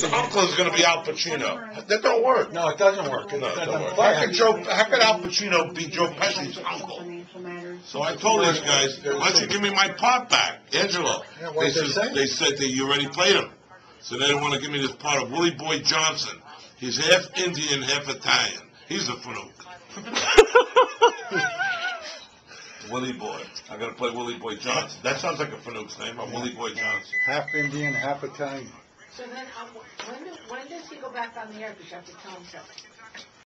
So Hunkler is going to be Al Pacino. That don't work. No, it doesn't work. No, it doesn't work. How could Al Pacino be Joe Pesci's uncle? So I told these guys, why don't you give me my part back, Angelo? They said that you already played him. So they didn't want to give me this part of Willie Boy Johnson. He's half Indian, half Italian. He's a fanook. Willie Boy. I'm going to play Willie Boy Johnson. That sounds like a fanook's name. I'm Willie Boy Johnson. Half Indian, half Italian. So then, when does he go back on the air? Because you have to tell him something.